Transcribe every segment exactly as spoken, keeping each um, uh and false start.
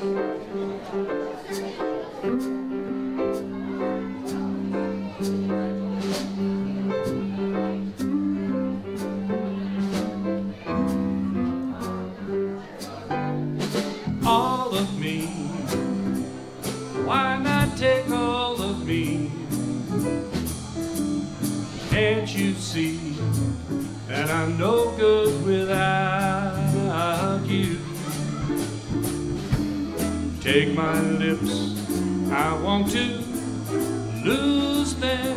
All of me, why not take all of me? Can't you see that I'm no good without you? Take my lips, I want to lose them.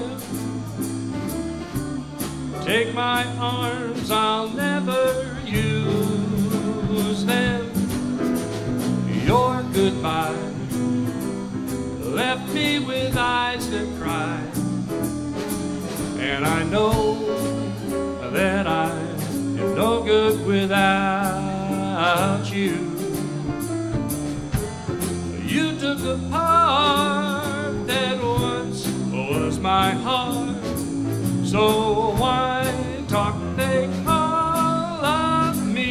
Take my arms, I'll never use them. Your goodbye left me with eyes that cry, and I know that I am no good without you. You took the part that once was my heart, so why talk they call of me?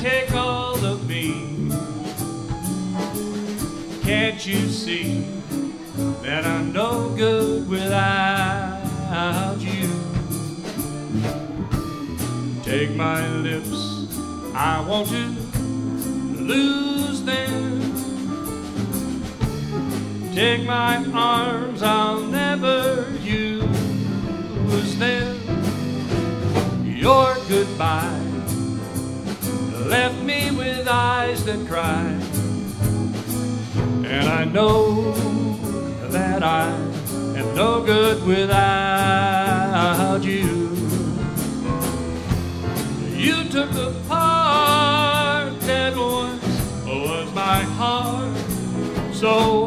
Take all of me. Can't you see that I'm no good without you? Take my lips, I want to lose them. Take my arms, I'll never use them. Your goodbye left me with eyes that cry, and I know that I am no good without you. You took the part that once was my heart, so